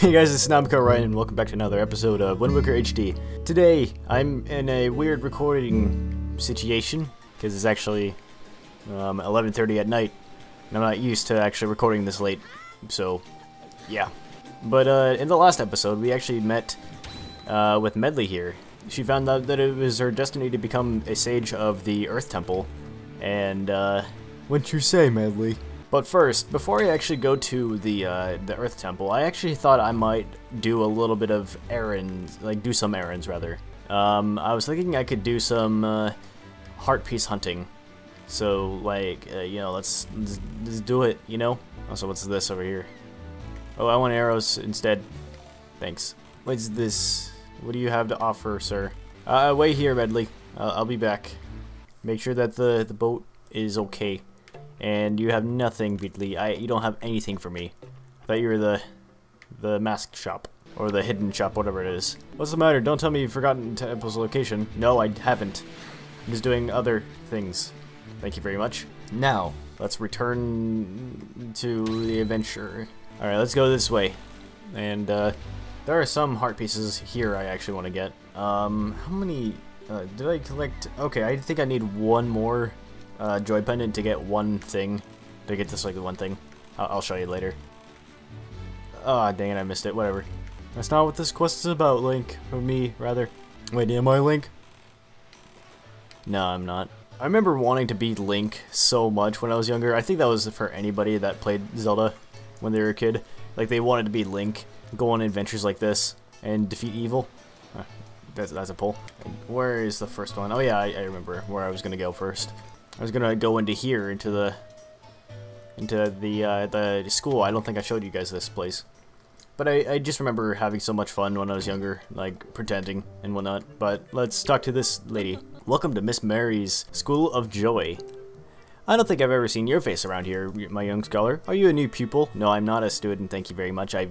Hey guys, it's TsunamiCoRyan and welcome back to another episode of Wind Waker HD. Today, I'm in a weird recording situation, because it's actually 11:30 at night, and I'm not used to actually recording this late, so yeah. But in the last episode, we actually met with Medli here. She found out that it was her destiny to become a sage of the Earth Temple, and what'd you say, Medli? But first, before I actually go to the Earth Temple, I actually thought I might do a little bit of errands, like do some errands rather. I was thinking I could do some heart piece hunting. So like, you know, let's do it, you know? Also, what's this over here? Oh, I want arrows instead. Thanks. What's this? What do you have to offer, sir? Wait here, Medli. I'll be back. Make sure that the boat is okay. And you have nothing, Beatley. You don't have anything for me. I thought you were the mask shop. Or the hidden shop, whatever it is. What's the matter? Don't tell me you've forgotten Temple's location. No, I haven't. I'm just doing other things. Thank you very much. Now, let's return to the adventure. Alright, let's go this way. And, there are some heart pieces here I actually want to get. How many, did I collect? Okay, I think I need one more Joy Pendant to get one thing, to get this like one thing. I'll show you later. Ah, dang it, I missed it. Whatever. That's not what this quest is about, Link. Or me, rather. Wait, am I Link? No, I'm not. I remember wanting to be Link so much when I was younger. I think that was for anybody that played Zelda when they were a kid. Like, they wanted to be Link, go on adventures like this, and defeat evil. That's a pull. Where is the first one? Oh yeah, I remember where I was gonna go first. I was gonna go into here, into the school. I don't think I showed you guys this place, but I just remember having so much fun when I was younger, like pretending and whatnot. But let's talk to this lady. Welcome to Miss Mary's School of Joy. I don't think I've ever seen your face around here, my young scholar. Are you a new pupil? No, I'm not a student. Thank you very much. I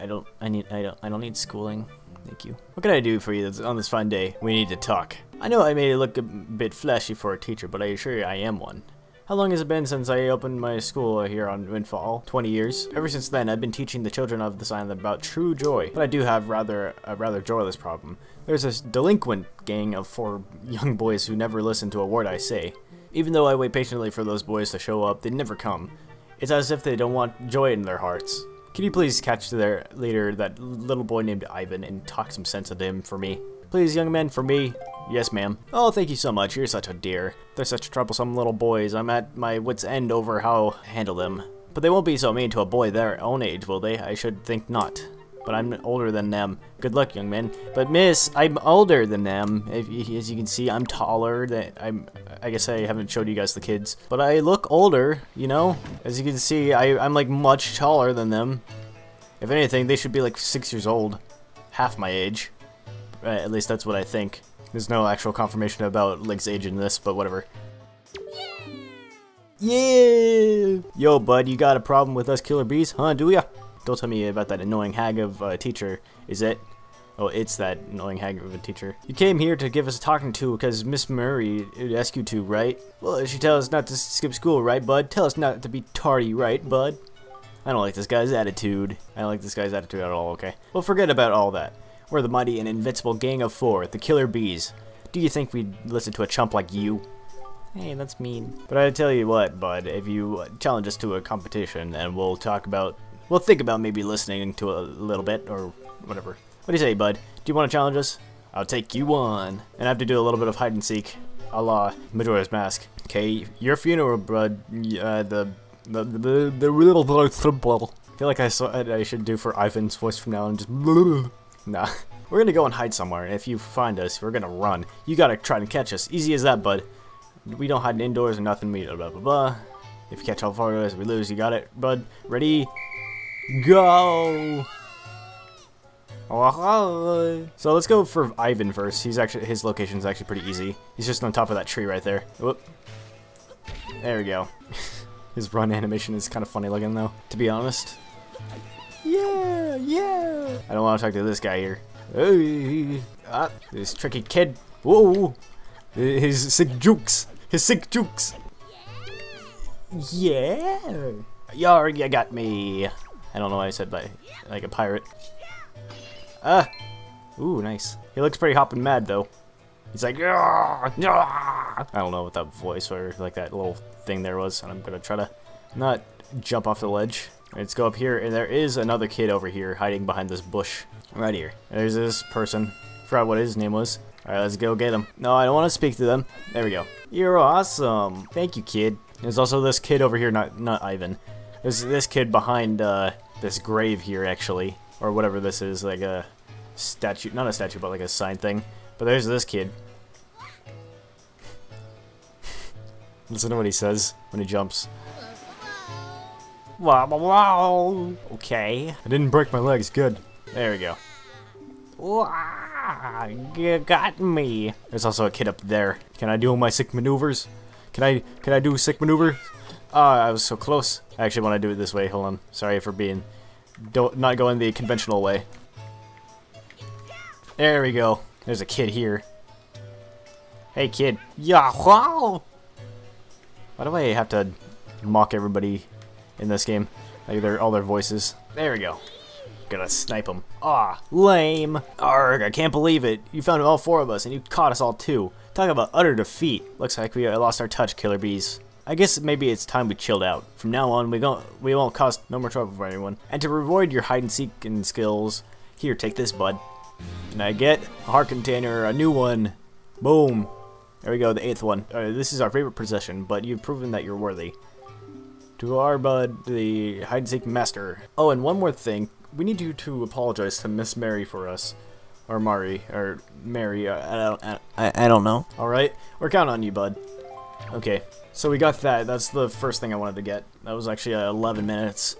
don't need schooling. Thank you. What can I do for you on this fine day? We need to talk. I know I made it look a bit flashy for a teacher, but I assure you I am one. How long has it been since I opened my school here on Windfall? 20 years. Ever since then, I've been teaching the children of this island about true joy. But I do have a rather joyless problem. There's this delinquent gang of 4 young boys who never listen to a word I say. Even though I wait patiently for those boys to show up, they never come. It's as if they don't want joy in their hearts. Can you please catch there later that little boy named Ivan and talk some sense into him for me? Please, young man, for me. Yes, ma'am. Oh, thank you so much. You're such a dear. They're such troublesome little boys. I'm at my wit's end over how to handle them. But they won't be so mean to a boy their own age, will they? I should think not. But I'm older than them. Good luck, young man. But miss, I'm older than them. As you can see, I'm taller. I guess I haven't showed you guys the kids. But I look older, you know? As you can see, I'm like much taller than them. If anything, they should be like 6 years old. Half my age. At least that's what I think. There's no actual confirmation about Link's age in this, but whatever. Yeah! Yo, bud, you got a problem with us Killer Bees? Huh, do ya? Don't tell me about that annoying hag of a teacher, is it? Oh, it's that annoying hag of a teacher. You came here to give us a talking to because Miss Murray asked you to, right? Well, she tells us not to skip school, right, bud? Tell us not to be tardy, right, bud? I don't like this guy's attitude. I don't like this guy's attitude at all, okay? Well, forget about all that. We're the mighty and invincible gang of 4, the Killer Bees. Do you think we'd listen to a chump like you? Hey, that's mean. But I tell you what, bud, if you challenge us to a competition and we'll talk about... Well, think about maybe listening to a little bit, or whatever. What do you say, bud? Do you want to challenge us? I'll take you on. And I have to do a little bit of hide and seek, a la Majora's Mask. Okay, your funeral, bud. The little trouble. I feel like I should do for Ivan's voice from now on. Just nah. We're gonna go and hide somewhere, and if you find us, we're gonna run. You gotta try to catch us. Easy as that, bud. We don't hide indoors or nothing. We blah blah blah. If you catch all 4 of us, we lose. You got it, bud. Ready? Go! So let's go for Ivan first. His location is actually pretty easy. He's just on top of that tree right there. Whoop. There we go. His run animation is kind of funny looking though, to be honest. Yeah, yeah. I don't want to talk to this guy here. Hey. Ah, this tricky kid. Whoa. His sick jukes. His sick jukes. Yeah. You already got me. I don't know why I said like a pirate. Ah! Ooh, nice. He looks pretty hopping mad, though. He's like, I don't know what that voice or like that little thing there was, and I'm gonna try to not jump off the ledge. Let's go up here, and there is another kid over here hiding behind this bush. Right here. There's this person. Forgot what his name was. Alright, let's go get him. No, I don't want to speak to them. There we go. You're awesome. Thank you, kid. There's also this kid over here, not Ivan. There's this kid behind this grave here, actually. Or whatever this is, like a statue. Not a statue, but like a sign thing. But there's this kid. Listen to what he says when he jumps. Wow, wow, okay. I didn't break my legs, good. There we go. Wow, you got me. There's also a kid up there. Can I do my sick maneuvers? Can I do sick maneuver? I was so close. I actually want to do it this way, hold on. Sorry for being, not going the conventional way. There we go. There's a kid here. Hey kid. Yahoo! Why do I have to mock everybody in this game? Like all their voices. There we go. Gonna snipe them. Ah, lame. Arg, I can't believe it. You found all four of us and you caught us all too. Talk about utter defeat. Looks like we lost our touch, Killer Bees. I guess maybe it's time we chilled out. From now on, we won't cause no more trouble for anyone. And to reward your hide and seek and skills, here, take this, bud. Can I get a heart container, a new one? Boom. There we go, the 8th one. This is our favorite possession, but you've proven that you're worthy. To our bud, the hide-and-seek master. Oh, and one more thing. We need you to apologize to Miss Mary for us. Or Mari, or Mary, I don't know. Alright, we're counting on you, bud. Okay, so we got that. That's the first thing I wanted to get. That was actually 11 minutes.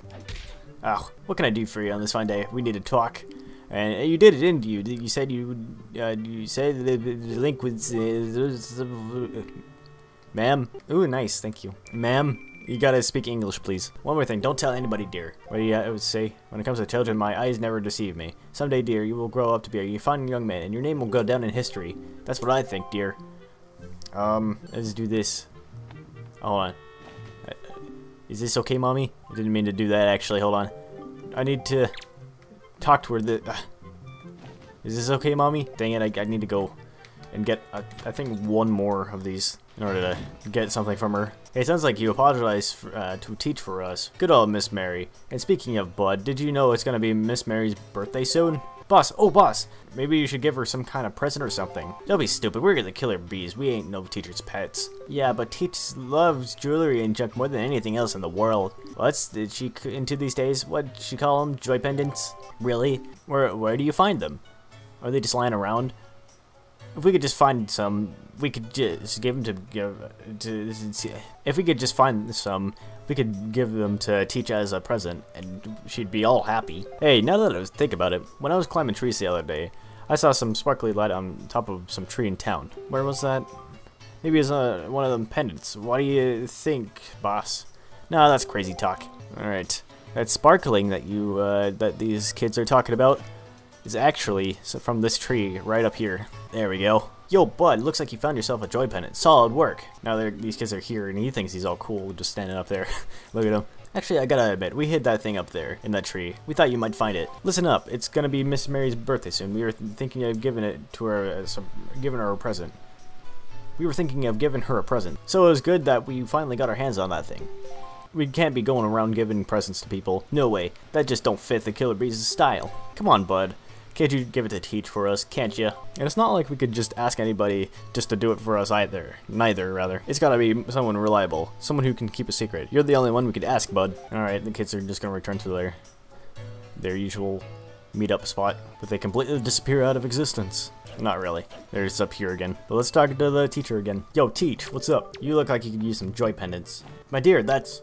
Oh, what can I do for you on this fine day? We need to talk. And you did it, didn't you? You said you said the Link was, ma'am. Ooh, nice, thank you, ma'am. You gotta speak English, please. One more thing, don't tell anybody, dear. What do you say? When it comes to children, my eyes never deceive me. Someday, dear, you will grow up to be a fine young man, and your name will go down in history. That's what I think, dear. Let's do this. Hold on. Is this okay, mommy? I didn't mean to do that. Actually, hold on. I need to. Talk to her. Is this okay, mommy? Dang it, I need to go and get, I think, one more of these in order to get something from her. Hey, it sounds like you apologized for, to teach for us. Good old Miss Mary. And speaking of bud, did you know it's going to be Miss Mary's birthday soon? Boss, oh boss, maybe you should give her some kind of present or something. Don't be stupid, we're the Killer Bees, we ain't no teacher's pets. Yeah, but teachers loves jewelry and junk more than anything else in the world. What's she into these days? What'd she call them? Joy pendants? Really? Where do you find them? Are they just lying around? If we could just find some, we could just give them if we could just find some, we could give them to teach as a present, and she'd be all happy. Hey, now that I think about it, when I was climbing trees the other day, I saw some sparkly light on top of some tree in town. Where was that? Maybe it's one of them pendants. What do you think, boss? No, that's crazy talk. All right, that sparkling that you that these kids are talking about is actually from this tree right up here. There we go. Yo, bud, looks like you found yourself a joy pendant. Solid work. Now these kids are here, and he thinks he's all cool just standing up there. Look at him. Actually, I gotta admit, we hid that thing up there in that tree. We thought you might find it. Listen up, it's gonna be Miss Mary's birthday soon. We were thinking of giving it to her, giving her a present. We were thinking of giving her a present. So it was good that we finally got our hands on that thing. We can't be going around giving presents to people. No way. That just don't fit the Killer Bees' style. Come on, bud. Can't you give it to teach for us, can't you? And it's not like we could just ask anybody just to do it for us either. Neither, rather. It's gotta be someone reliable. Someone who can keep a secret. You're the only one we could ask, bud. Alright, the kids are just gonna return to their usual meet-up spot. But they completely disappear out of existence. Not really. They're just up here again. But let's talk to the teacher again. Yo, Teach, what's up? You look like you could use some joy pendants. My dear, that's...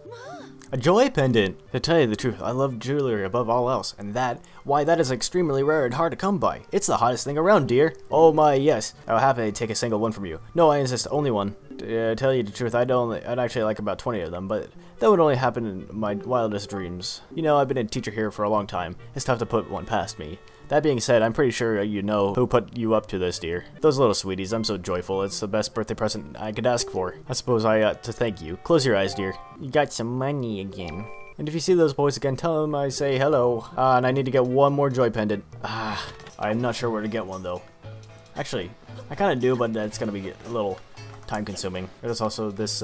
a joy pendant! To tell you the truth, I love jewelry above all else, and that, why that is extremely rare and hard to come by. It's the hottest thing around, dear. Oh my, yes. I'll happily take a single one from you. No, I insist, only one. To tell you the truth, I'd actually like about 20 of them, but that would only happen in my wildest dreams. You know, I've been a teacher here for a long time. It's tough to put one past me. That being said, I'm pretty sure you know who put you up to this, dear. Those little sweeties, I'm so joyful. It's the best birthday present I could ask for. I suppose I ought to thank you. Close your eyes, dear. You got some money again. And if you see those boys again, tell them I say hello. And I need to get one more Joy Pendant. I'm not sure where to get one, though. Actually, I kind of do, but that's going to be a little time-consuming. There's also this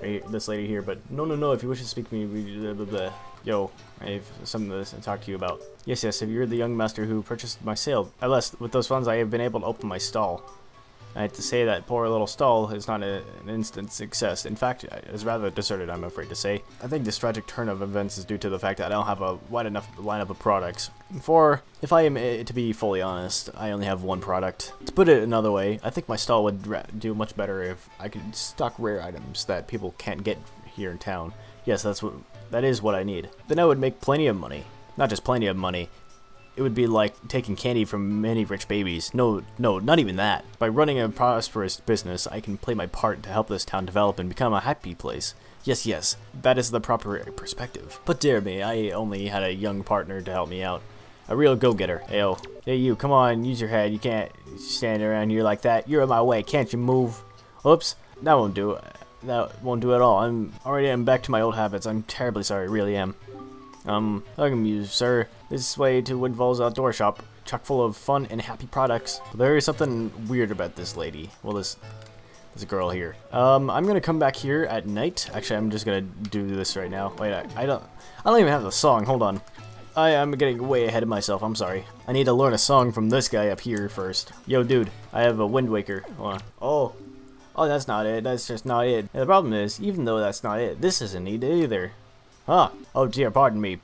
this lady here, but no, if you wish to speak to me, blah, blah, blah. Yo, I have something to talk to you about. Yes, if you're the young master who purchased my sale. Alas, with those funds, I have been able to open my stall. I have to say that poor little stall is not an instant success. In fact, it's rather deserted, I'm afraid to say. I think this tragic turn of events is due to the fact that I don't have a wide enough lineup of products. For, if I am to be fully honest, I only have one product. To put it another way, I think my stall would do much better if I could stock rare items that people can't get here in town. Yes, that is what I need. Then I would make plenty of money. Not just plenty of money. It would be like taking candy from many rich babies. No, not even that. By running a prosperous business, I can play my part to help this town develop and become a happy place. Yes, that is the proper perspective. But dear me, I only had a young partner to help me out. A real go-getter. Ayo. Hey you, come on, use your head. You can't stand around here like that. You're in my way, can't you move? Oops, that won't do it. That won't do at all. I'm back to my old habits. I'm terribly sorry, really am. Welcome you, sir. This way to Windfall's outdoor shop, chock full of fun and happy products. But there is something weird about this lady. Well, this girl here. I'm gonna come back here at night. Actually, I'm just gonna do this right now. Wait, I don't even have the song. Hold on. I'm getting way ahead of myself. I'm sorry. I need to learn a song from this guy up here first. Yo, dude. I have a Wind Waker. Hold on. Oh, that's not it. That's just not it. And the problem is, even though that's not it, this isn't it either. Huh. Oh dear, pardon me,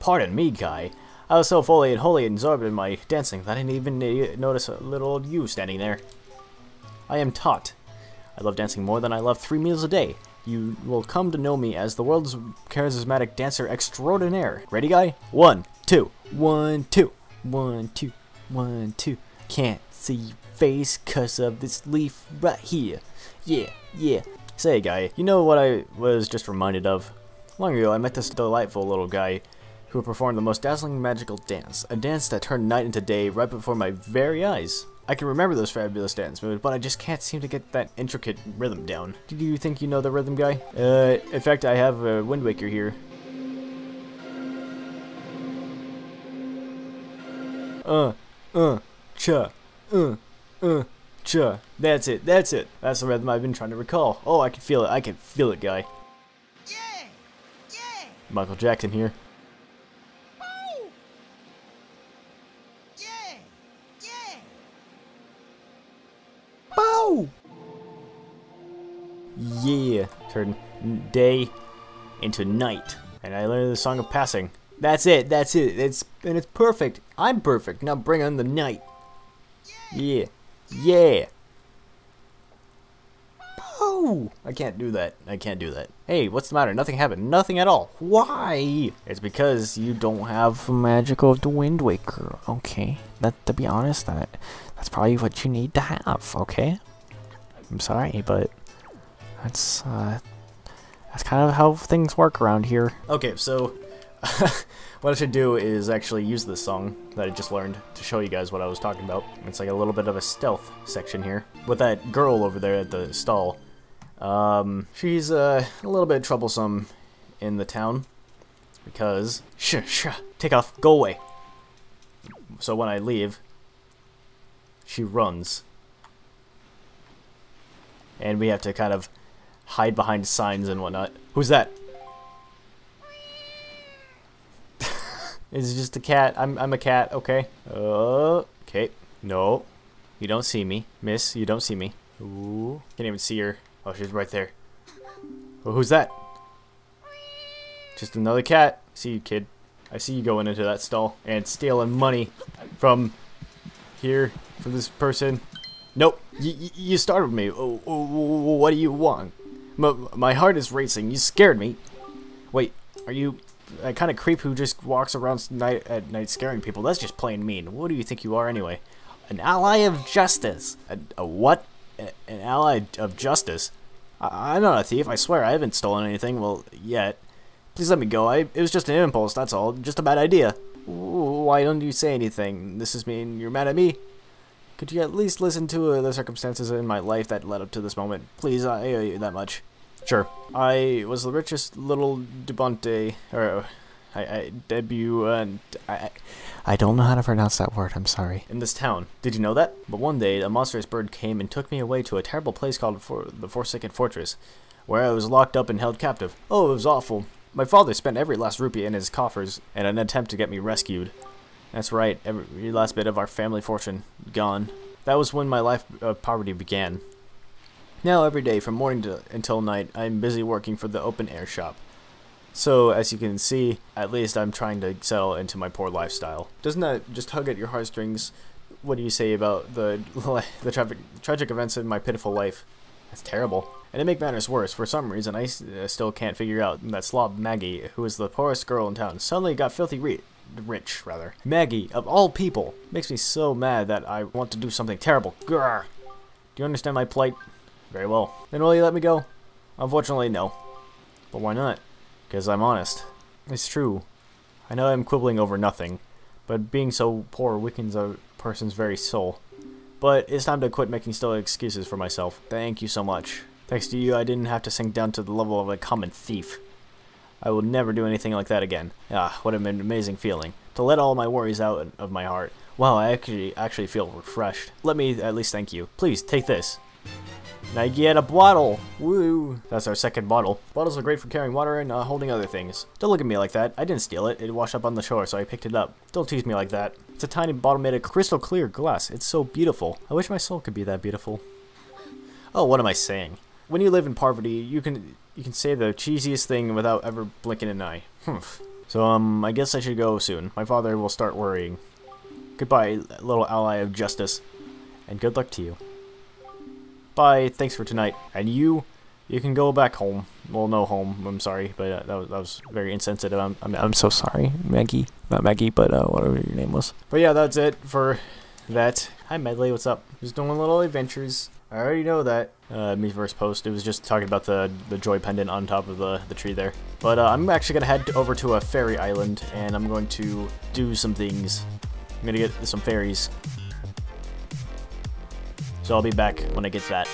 guy. I was so fully and wholly absorbed in my dancing that I didn't even notice a little old you standing there. I am Tot. I love dancing more than I love 3 meals a day. You will come to know me as the world's charismatic dancer extraordinaire. Ready, guy? 1, 2, 1, 2, 1, 2, 1, 2. Can't see your face 'cause of this leaf right here. Yeah. Say, guy, you know what I was just reminded of? Long ago, I met this delightful little guy who performed the most dazzling magical dance, a dance that turned night into day right before my very eyes. I can remember those fabulous dance moves, but I just can't seem to get that intricate rhythm down. Do you think you know the rhythm, guy? In fact, I have a Wind Waker here. Cha, cha. That's it. That's the rhythm I've been trying to recall. Oh, I can feel it, guy. Michael Jackson here. Oh. Yeah. Bow. Yeah. Turn day into night, and I learned the song of passing. That's it. It's perfect. I'm perfect. Now bring on the night. Yeah. I can't do that. Hey, what's the matter? Nothing happened. Nothing at all. Why? It's because you don't have the magic of the Wind Waker. Okay. To be honest, that's probably what you need to have. Okay. I'm sorry, but that's kind of how things work around here. Okay, so what I should do is actually use this song that I just learned to show you guys what I was talking about. It's like a little bit of a stealth section here with that girl over there at the stall. She's a little bit troublesome in the town because take off, go away. So when I leave, she runs, and we have to kind of hide behind signs and whatnot. Who's that? It's just a cat. I'm a cat. Okay. Okay. No, you don't see me, Miss. You don't see me. Ooh, can't even see her. Oh, she's right there. Oh, who's that? Just another cat. See you, kid. I see you going into that stall and stealing money from here, from this person. Nope, you startled me. Oh, what do you want? My heart is racing. You scared me. Wait, are you that kind of creep who just walks around at night scaring people? That's just plain mean. What do you think you are anyway? An ally of justice. A what? An ally of justice? I'm not a thief, I swear. I haven't stolen anything, well, yet. Please let me go. It was just an impulse, that's all. Just a bad idea. Why don't you say anything? This is mean you're mad at me? Could you at least listen to the circumstances in my life that led up to this moment? Please, I owe you that much. Sure. I was the richest little debutante, or I don't know how to pronounce that word, I'm sorry. In this town. Did you know that? But one day, a monstrous bird came and took me away to a terrible place called the Forsaken Fortress, where I was locked up and held captive. Oh, it was awful. My father spent every last rupee in his coffers in an attempt to get me rescued. That's right, every last bit of our family fortune gone. That was when my life of poverty began. Now every day, from morning until night, I'm busy working for the open air shop. So, as you can see, at least I'm trying to settle into my poor lifestyle. Doesn't that just tug at your heartstrings? What do you say about the tragic events in my pitiful life? That's terrible. And to make matters worse, for some reason, I still can't figure out that slob Maggie, who is the poorest girl in town, suddenly got filthy rich, rather. Maggie, of all people, makes me so mad that I want to do something terrible. Grr. Do you understand my plight? Very well. Then will you let me go? Unfortunately, no. But why not? Because I'm honest. It's true. I know I'm quibbling over nothing, but being so poor weakens a person's very soul. But it's time to quit making silly excuses for myself. Thank you so much. Thanks to you, I didn't have to sink down to the level of a common thief. I will never do anything like that again. Ah, what an amazing feeling. To let all my worries out of my heart. Wow, I actually feel refreshed. Let me at least thank you. Please, take this. Now you get a bottle! Woo! That's our second bottle. Bottles are great for carrying water and holding other things. Don't look at me like that. I didn't steal it. It washed up on the shore, so I picked it up. Don't tease me like that. It's a tiny bottle made of crystal clear glass. It's so beautiful. I wish my soul could be that beautiful. Oh, what am I saying? When you live in poverty, you can say the cheesiest thing without ever blinking an eye. Humph. So, I guess I should go soon. My father will start worrying. Goodbye, little ally of justice. And good luck to you. Bye, thanks for tonight. And you can go back home. Well, no home, I'm sorry, but that was very insensitive. I'm so sorry, Maggie. Not Maggie, but whatever your name was. But yeah, that's it for that. Hi, Medli, what's up? Just doing little adventures. I already know that. Me first post, it was just talking about the Joy Pendant on top of the tree there. But I'm actually gonna head over to a fairy island, and I'm going to do some things. I'm gonna get some fairies. So I'll be back when I get that.